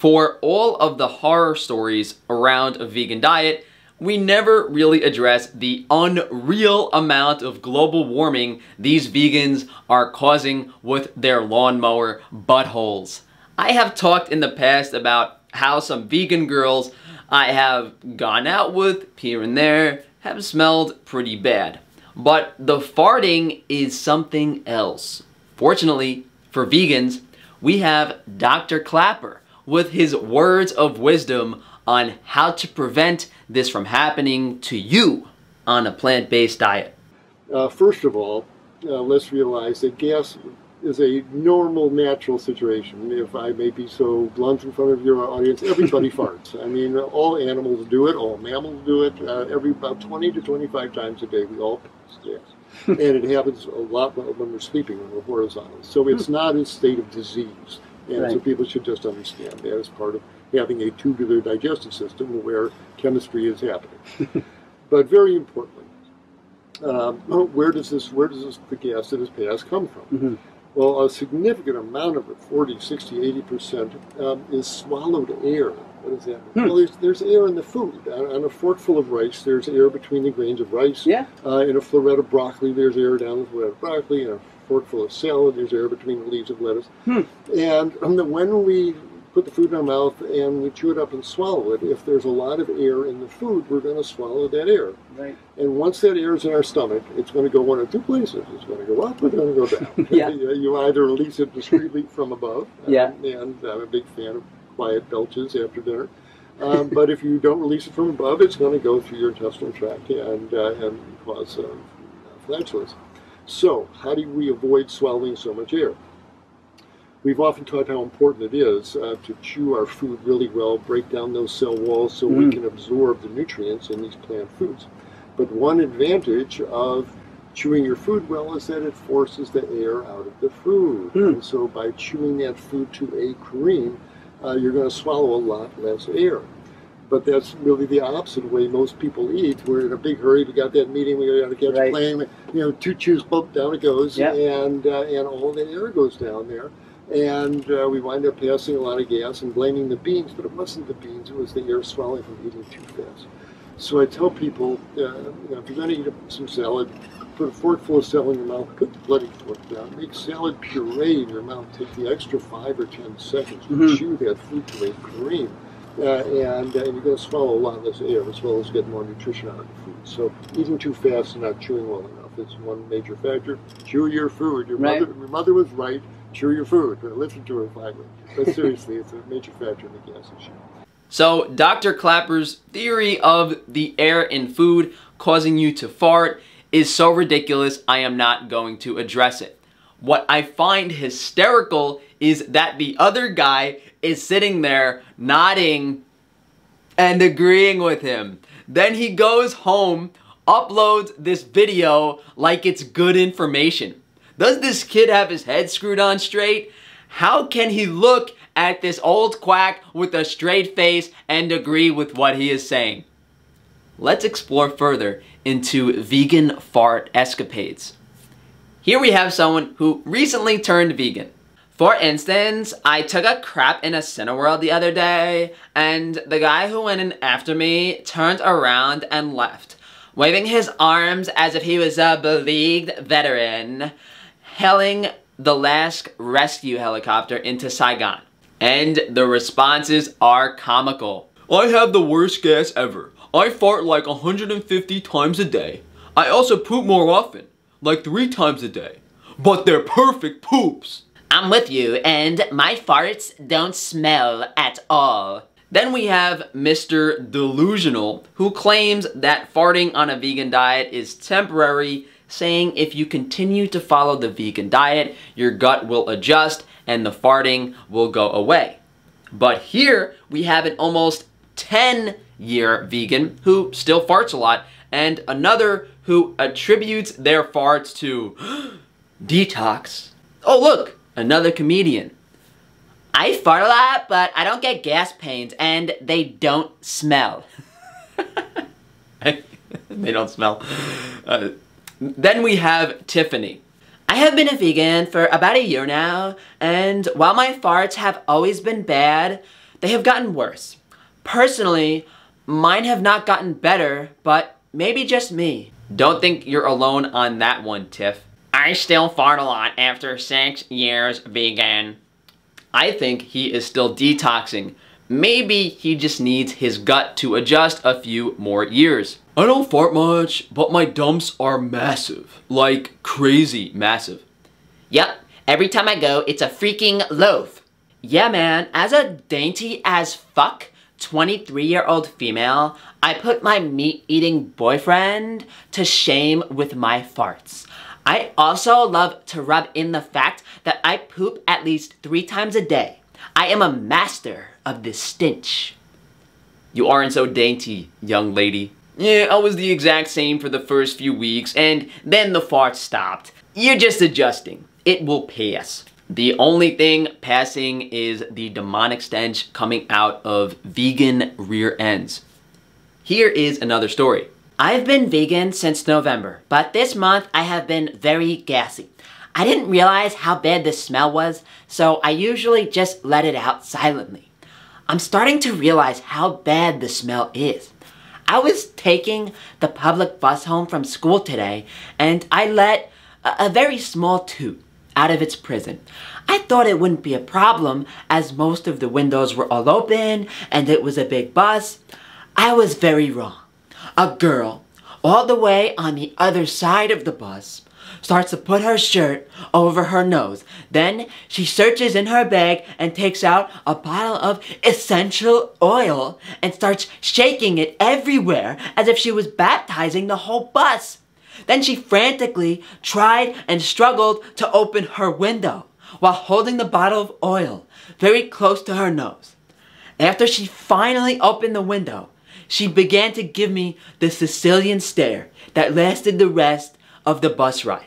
For all of the horror stories around a vegan diet, we never really address the unreal amount of global warming these vegans are causing with their lawnmower buttholes. I have talked in the past about how some vegan girls I have gone out with here and there have smelled pretty bad. But the farting is something else. Fortunately for vegans, we have Dr. Klaper with his words of wisdom on how to prevent this from happening to you on a plant-based diet. First of all, let's realize that gas is a normal, natural situation. If I may be so blunt in front of your audience, everybody farts. I mean, all animals do it, all mammals do it. Every about 20 to 25 times a day, we all piss gas. And it happens a lot when we're sleeping, when we're horizontal. So it's not a state of disease. And right. So people should just understand that as part of having a tubular digestive system where chemistry is happening. But very importantly, where does the gas that is passed come from? Mm-hmm. Well, a significant amount of it, 40, 60, 80%, is swallowed air. What does that mean? Hmm. Well, there's air in the food. On a forkful of rice, there's air between the grains of rice. Yeah. In a floret of broccoli, there's air down the floret of broccoli. In a forkful of salad, there's air between the leaves of lettuce. Hmm. And when we put the food in our mouth and we chew it up and swallow it, if there's a lot of air in the food, we're going to swallow that air. Right. And once that air is in our stomach, it's going to go one of two places. It's going to go up or it's going to go down. Yeah. You either release it discreetly from above. Yeah. And I'm a big fan of quiet belches after dinner. But if you don't release it from above, it's going to go through your intestinal tract and cause flatulence. So how do we avoid swallowing so much air? We've often taught how important it is to chew our food really well, break down those cell walls so we can absorb the nutrients in these plant foods. But one advantage of chewing your food well is that it forces the air out of the food. Mm. And so by chewing that food to a cream, you're going to swallow a lot less air. But that's really the opposite way most people eat. We're in a big hurry. We got that meeting. We got to catch a plane. You know, two chews, bump, down it goes. Yep. And all that air goes down there. And we wind up passing a lot of gas and blaming the beans, but it wasn't the beans, it was the air swallowing from eating too fast. So I tell people, if you're going to eat some salad, put a forkful of salad in your mouth, put the bloody fork down, make salad puree in your mouth, take the extra 5 or 10 seconds, chew that food to a cream, and you're going to swallow a lot less air as well as get more nutrition out of the food. So eating too fast and not chewing well enough is one major factor. Chew your food. Your mother was right. Chew your food, listen to her finally. But seriously, it's a major factor in the gas issue. So Dr. Klaper's theory of the air in food causing you to fart is so ridiculous, I am not going to address it. What I find hysterical is that the other guy is sitting there nodding and agreeing with him. Then he goes home, uploads this video like it's good information. Does this kid have his head screwed on straight? How can he look at this old quack with a straight face and agree with what he is saying? Let's explore further into vegan fart escapades. Here we have someone who recently turned vegan. For instance, I took a crap in a Cineworld the other day, and the guy who went in after me turned around and left, waving his arms as if he was a beleaguered veteran, hailing the last rescue helicopter into Saigon. And the responses are comical. I have the worst gas ever. I fart like 150 times a day. I also poop more often, like 3 times a day. But they're perfect poops. I'm with you, and my farts don't smell at all. Then we have Mr. Delusional, who claims that farting on a vegan diet is temporary, saying if you continue to follow the vegan diet, your gut will adjust and the farting will go away. But here we have an almost 10-year vegan who still farts a lot, and another who attributes their farts to detox. Oh look, another comedian. I fart a lot, but I don't get gas pains, and they don't smell. They don't smell. Then we have Tiffany. I have been a vegan for about 1 year now, and while my farts have always been bad, they have gotten worse. Personally, mine have not gotten better, but maybe just me. Don't think you're alone on that one, Tiff. I still fart a lot after 6 years vegan. I think he is still detoxing. Maybe he just needs his gut to adjust a few more years. I don't fart much, but my dumps are massive. Like, crazy massive. Yep, every time I go, it's a freaking loaf. Yeah, man, as a dainty as fuck 23-year-old female, I put my meat-eating boyfriend to shame with my farts. I also love to rub in the fact that I poop at least 3 times a day. I am a master of this stench. You aren't so dainty, young lady. Yeah, I was the exact same for the first few weeks, and then the farts stopped. You're just adjusting. It will pass. The only thing passing is the demonic stench coming out of vegan rear ends. Here is another story. I've been vegan since November, but this month I have been very gassy. I didn't realize how bad the smell was, so I usually just let it out silently. I'm starting to realize how bad the smell is. I was taking the public bus home from school today, and I let a very small toot out of its prison. I thought it wouldn't be a problem, as most of the windows were all open, and it was a big bus. I was very wrong. A girl, all the way on the other side of the bus, starts to put her shirt over her nose. Then she searches in her bag and takes out a bottle of essential oil and starts shaking it everywhere as if she was baptizing the whole bus. Then she frantically tried and struggled to open her window while holding the bottle of oil very close to her nose. After she finally opened the window, she began to give me the Sicilian stare that lasted the rest of the bus ride.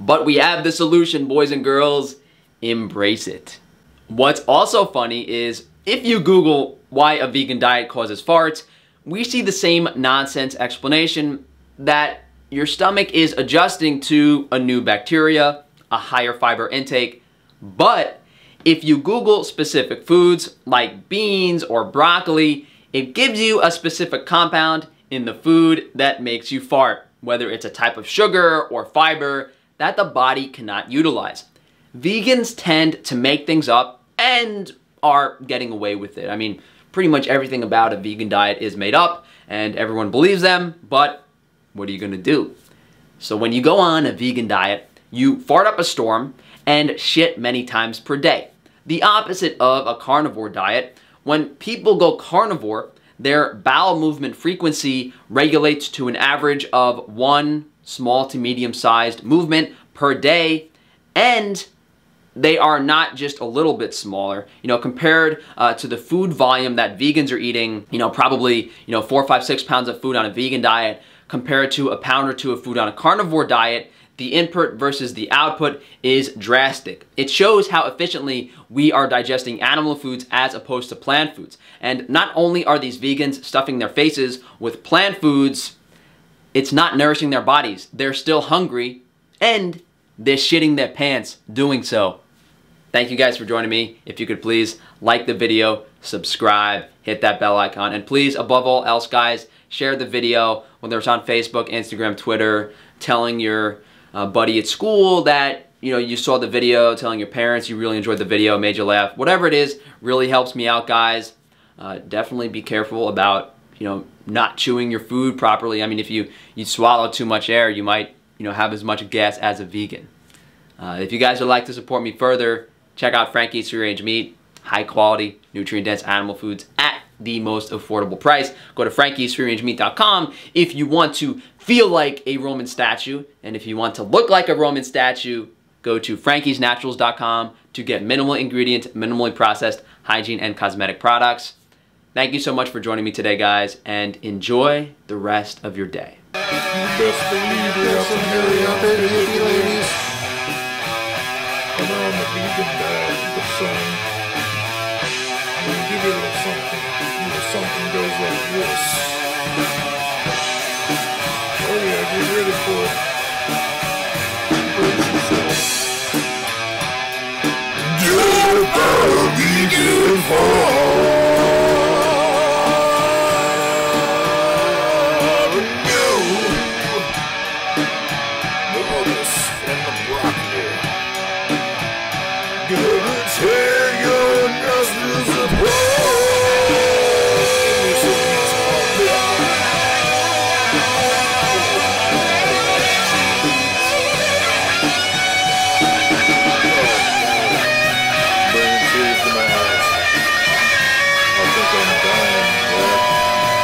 But we have the solution, boys and girls. Embrace it. What's also funny is, if you Google why a vegan diet causes farts, we see the same nonsense explanation that your stomach is adjusting to a new bacteria, a higher fiber intake, but if you Google specific foods like beans or broccoli, it gives you a specific compound in the food that makes you fart, whether it's a type of sugar or fiber that the body cannot utilize. Vegans tend to make things up and are getting away with it. I mean, pretty much everything about a vegan diet is made up and everyone believes them, but what are you gonna do? So when you go on a vegan diet, you fart up a storm and shit many times per day. The opposite of a carnivore diet. When people go carnivore, their bowel movement frequency regulates to an average of 1 small to medium-sized movement per day, and they are not just a little bit smaller. You know, compared to the food volume that vegans are eating, you know, probably, you know, 4, 5, 6 pounds of food on a vegan diet compared to 1 or 2 pounds of food on a carnivore diet, the input versus the output is drastic. It shows how efficiently we are digesting animal foods as opposed to plant foods. And not only are these vegans stuffing their faces with plant foods, it's not nourishing their bodies. They're still hungry and they're shitting their pants doing so. Thank you guys for joining me. If you could please like the video, subscribe, hit that bell icon, and please, above all else, guys, share the video, whether it's on Facebook, Instagram, Twitter, telling your buddy at school that, you know, you saw the video, telling your parents you really enjoyed the video, made you laugh, whatever it is, really helps me out, guys. Definitely be careful about, you know, not chewing your food properly. I mean, if you swallow too much air, you might, you know, have as much gas as a vegan. If you guys would like to support me further, check out Frankie's Free Range Meat, high quality, nutrient dense animal foods at the most affordable price. Go to frankiesfreerangemeat.com if you want to feel like a Roman statue, and if you want to look like a Roman statue, go to frankiesnaturals.com to get minimal ingredient, minimally processed hygiene and cosmetic products. Thank you so much for joining me today, guys, and enjoy the rest of your day. Something goes like this. Oh yeah, get ready for it. Brace yourself. Get a